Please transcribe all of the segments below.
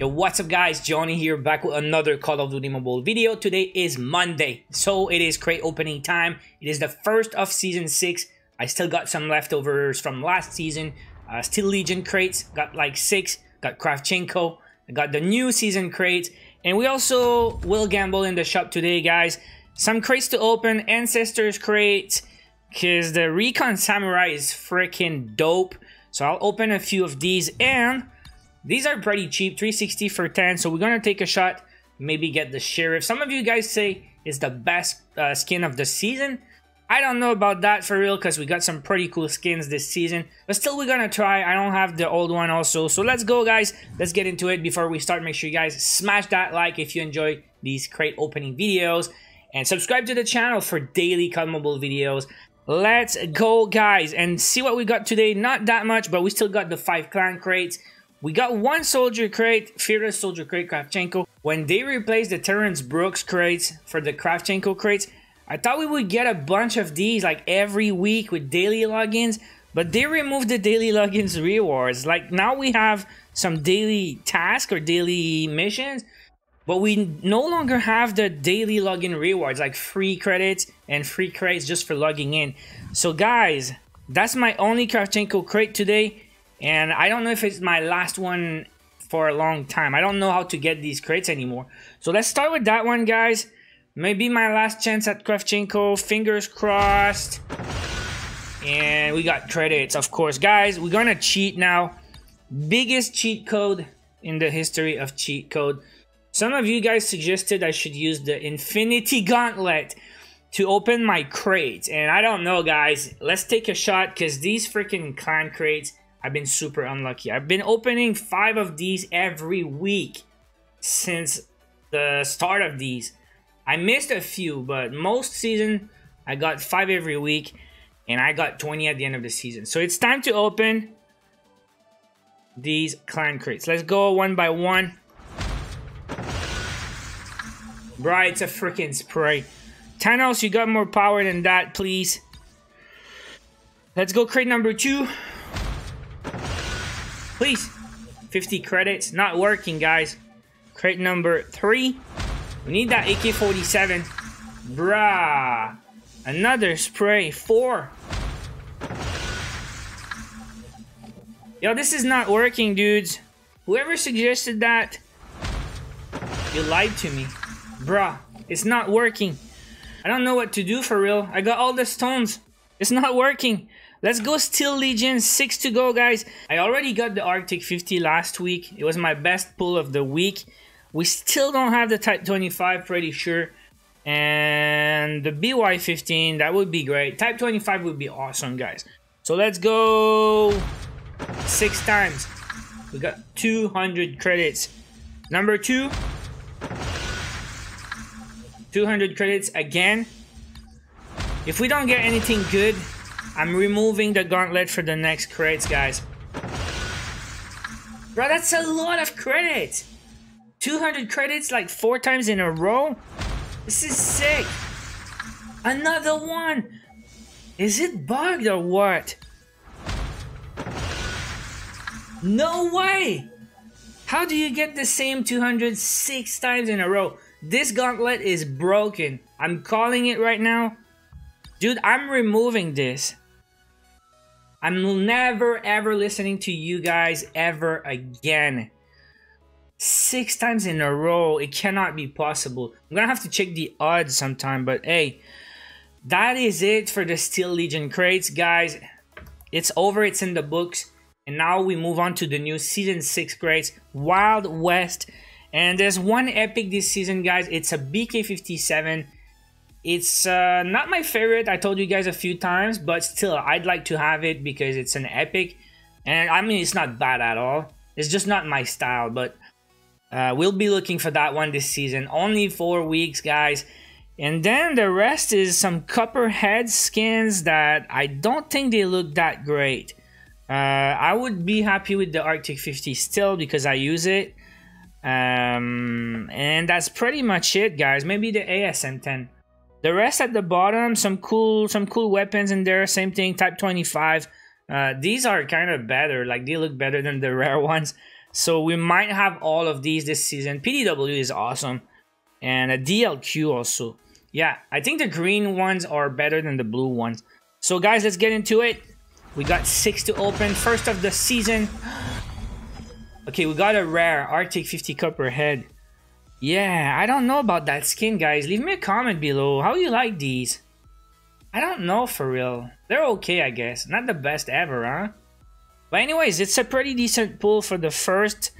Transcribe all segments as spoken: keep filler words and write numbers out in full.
Yo, what's up guys, Johnny here, back with another Call of Duty Mobile video. Today is Monday, so it is crate opening time. It is the first of Season six. I still got some leftovers from last season. Uh, Steel Legion crates, got like six, got Kravchenko, got the new season crates, and we also will gamble in the shop today, guys. Some crates to open, Ancestors crates, because the Recon Samurai is freaking dope. So I'll open a few of these, and these are pretty cheap, three sixty for ten, so we're gonna take a shot, maybe get the Sheriff. Some of you guys say it's the best uh, skin of the season. I don't know about that for real, because we got some pretty cool skins this season, but still we're gonna try. I don't have the old one also, so let's go guys, let's get into it. Before we start, make sure you guys smash that like if you enjoy these crate opening videos, and subscribe to the channel for daily Call Mobile videos. Let's go guys, and see what we got today. Not that much, but we still got the five clan crates. We got one soldier crate, fearless soldier crate, Kravchenko. When they replaced the Terrence Brooks crates for the Kravchenko crates, I thought we would get a bunch of these like every week with daily logins, but they removed the daily logins rewards. Like now we have some daily tasks or daily missions, but we no longer have the daily login rewards, like free credits and free crates just for logging in. So guys, that's my only Kravchenko crate today. And I don't know if it's my last one for a long time. I don't know how to get these crates anymore. So let's start with that one, guys. Maybe my last chance at Kravchenko. Fingers crossed. And we got credits, of course. Guys, we're gonna cheat now. Biggest cheat code in the history of cheat code. Some of you guys suggested I should use the Infinity Gauntlet to open my crates. And I don't know, guys. Let's take a shot, because these freaking clan crates, I've been super unlucky. I've been opening five of these every week since the start of these. I missed a few, but most season I got five every week, and I got twenty at the end of the season. So it's time to open these clan crates. Let's go one by one. Bro, it's a freaking spray. Thanos, you got more power than that, please. Let's go crate number two. Please, fifty credits, not working guys. Crate number three, we need that A K forty-seven. Bruh, another spray, four. Yo, this is not working dudes. Whoever suggested that, you lied to me. Bruh, it's not working. I don't know what to do for real. I got all the stones, it's not working. Let's go Steel Legion, six to go guys. I already got the Arctic fifty last week. It was my best pull of the week. We still don't have the Type twenty-five, pretty sure. And the B Y fifteen, that would be great. Type twenty-five would be awesome guys. So let's go six times. We got two hundred credits. Number two. two hundred credits again. If we don't get anything good, I'm removing the gauntlet for the next crates, guys. Bro, that's a lot of credits. two hundred credits like four times in a row? This is sick. Another one. Is it bugged or what? No way. How do you get the same two hundred six times in a row? This gauntlet is broken. I'm calling it right now. Dude, I'm removing this. I'm never ever listening to you guys ever again. Six times in a row, it cannot be possible. I'm gonna have to check the odds sometime, but hey, that is it for the Steel Legion crates guys. It's over, it's in the books, and now we move on to the new season six crates, Wild West. And there's one epic this season guys, it's a B K fifty-seven. It's uh, not my favorite, I told you guys a few times, but still, I'd like to have it because it's an epic. And I mean, it's not bad at all. It's just not my style, but uh, we'll be looking for that one this season. Only four weeks, guys. And then the rest is some Copperhead skins that I don't think they look that great. Uh, I would be happy with the Arctic fifty still because I use it. Um, and that's pretty much it, guys. Maybe the A S M ten. The rest at the bottom, some cool some cool weapons in there, same thing, Type twenty-five. Uh, these are kind of better, like they look better than the rare ones. So we might have all of these this season. P D W is awesome. And a D L Q also. Yeah, I think the green ones are better than the blue ones. So guys, let's get into it. We got six to open. First of the season. Okay, we got a rare Arctic fifty Copperhead. Yeah, I don't know about that skin, guys. Leave me a comment below. How do you like these? I don't know for real. They're okay, I guess. Not the best ever, huh? But anyways, it's a pretty decent pull for the first.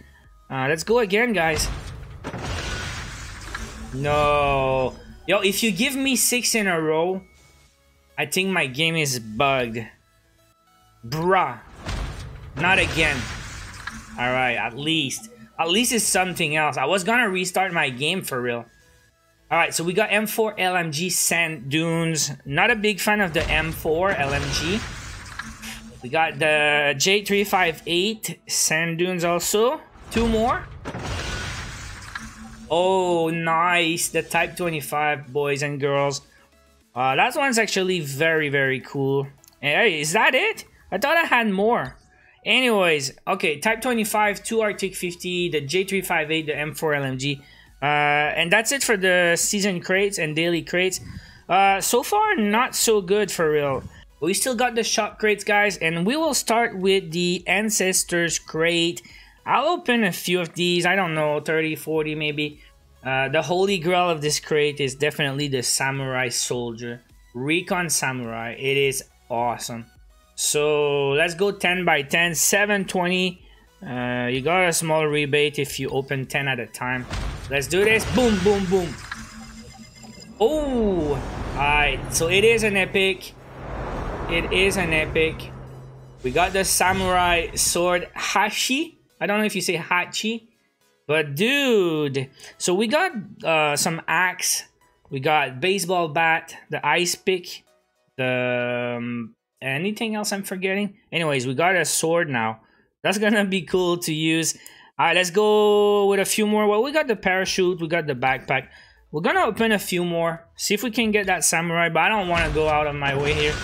Uh, let's go again, guys. No. Yo, if you give me six in a row, I think my game is bugged. Bruh. Not again. Alright, at least. At least it's something else. I was gonna restart my game for real. Alright, so we got M four L M G Sand Dunes. Not a big fan of the M four L M G. We got the J three fifty-eight Sand Dunes also. Two more. Oh, nice. The Type twenty-five, boys and girls. Uh, that one's actually very, very cool. Hey, is that it? I thought I had more. Anyways, okay, Type twenty-five, two Arctic fifty, the J three fifty-eight, the M four L M G. Uh, and that's it for the season crates and daily crates. Uh, so far, not so good for real. We still got the shop crates, guys, and we will start with the Ancestors crate. I'll open a few of these, I don't know, thirty, forty maybe. Uh, the holy grail of this crate is definitely the Samurai Soldier. Recon Samurai, it is awesome. So let's go ten by ten, seven twenty. Uh, you got a small rebate if you open ten at a time. Let's do this. Boom, boom, boom. Oh, all right. So it is an epic. It is an epic. We got the Samurai Sword Hashi. I don't know if you say Hachi, but dude. So we got uh, some axe. We got baseball bat, the ice pick, the um, anything else I'm forgetting. Anyways, we got a sword now. That's gonna be cool to use. All right, let's go with a few more. Well, we got the parachute, we got the backpack. We're gonna open a few more, see if we can get that samurai, but I don't want to go out of my way here.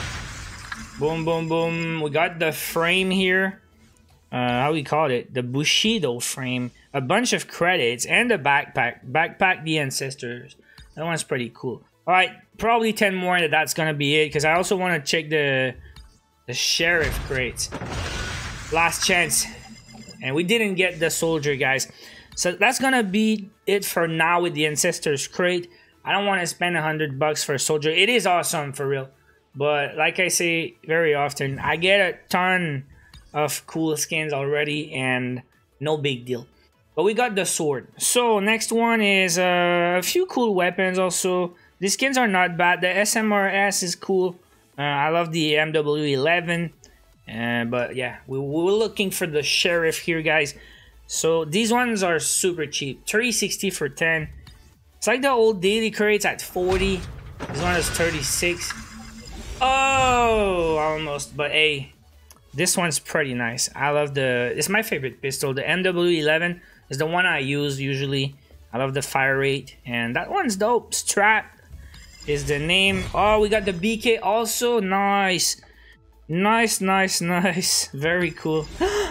Boom, boom, boom. We got the frame here. Uh, how we call it? The Bushido frame. A bunch of credits and the backpack. Backpack the Ancestors. That one's pretty cool. All right, probably ten more. That that's gonna be it, because I also want to check the the Sheriff crates. Last chance. And we didn't get the soldier, guys. So that's gonna be it for now with the Ancestors crate. I don't want to spend a hundred bucks for a soldier. It is awesome for real, but like I say very often, I get a ton of cool skins already and no big deal. But we got the sword. So next one is uh, a few cool weapons also. These skins are not bad. The S M R S is cool. Uh, I love the M W eleven. Uh, but yeah, we, we're looking for the Sheriff here, guys. So these ones are super cheap, three sixty for ten. It's like the old daily crates at forty. This one is thirty-six. Oh, almost. But hey, this one's pretty nice. I love the. It's my favorite pistol. The M W eleven is the one I use usually. I love the fire rate, and that one's dope. Strat is the name. Oh, we got the B K also. Nice. Nice, nice, nice. Very cool. uh,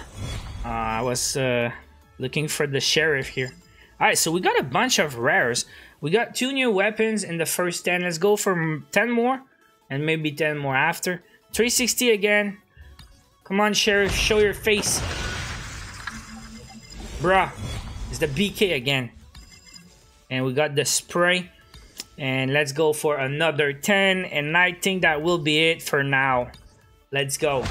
I was uh, looking for the Sheriff here. Alright, so we got a bunch of rares. We got two new weapons in the first ten. Let's go for ten more. And maybe ten more after. three sixty again. Come on, Sheriff. Show your face. Bruh. It's the B K again. And we got the spray. And let's go for another ten. And I think that will be it for now. Let's go.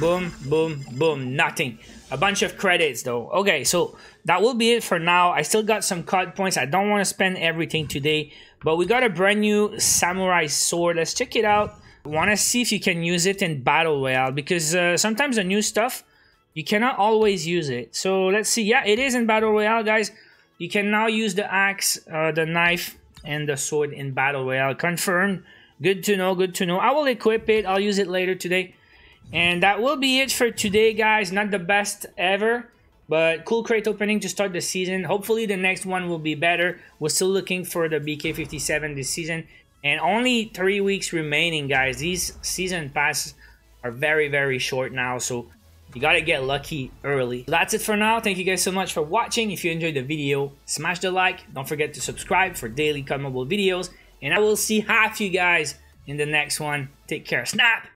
Boom, boom, boom. Nothing. A bunch of credits though. Okay, so that will be it for now. I still got some C O D points. I don't want to spend everything today, but we got a brand new samurai sword. Let's check it out. I want to see if you can use it in battle royale, because uh, sometimes the new stuff, you cannot always use it. So let's see. Yeah, it is in battle royale, guys. You can now use the axe, uh, the knife, and the sword in battle royale. Confirmed. Good to know, good to know. I will equip it. I'll use it later today. And that will be it for today, guys. Not the best ever, but cool crate opening to start the season. Hopefully the next one will be better. We're still looking for the B K fifty-seven this season. And only three weeks remaining, guys. These season passes are very, very short now. So You gotta get lucky early. That's it for now. Thank you guys so much for watching. If you enjoyed the video, smash the like. Don't forget to subscribe for daily C O D Mobile videos. And I will see half you guys in the next one. Take care. Snap!